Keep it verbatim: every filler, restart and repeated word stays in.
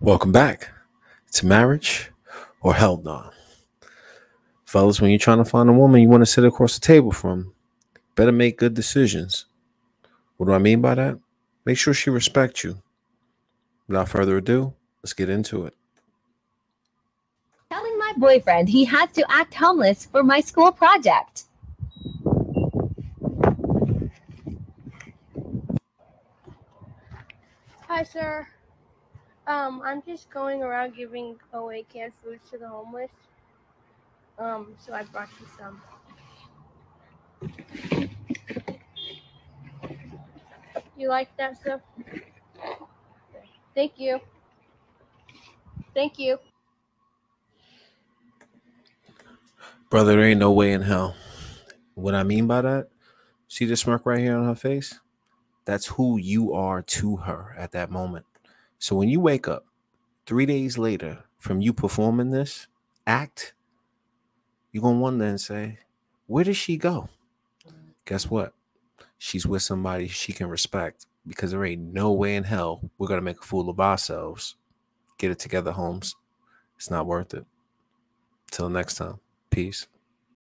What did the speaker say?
Welcome back to Marriage or Hell Nah. Fellas, when you're trying to find a woman you want to sit across the table from, better make good decisions. What do I mean by that? Make sure she respects you. Without further ado, let's get into it. Telling my boyfriend he has to act homeless for my school project. Hi, sir. Um, I'm just going around giving away canned foods to the homeless. Um, so I brought you some. You like that stuff? Thank you. Thank you. Brother, there ain't no way in hell. What I mean by that, see the smirk right here on her face? That's who you are to her at that moment. So when you wake up three days later from you performing this act, you're going to wonder and say, where did she go? Guess what? She's with somebody she can respect, because there ain't no way in hell we're going to make a fool of ourselves. Get it together, Holmes. It's not worth it. Till next time. Peace.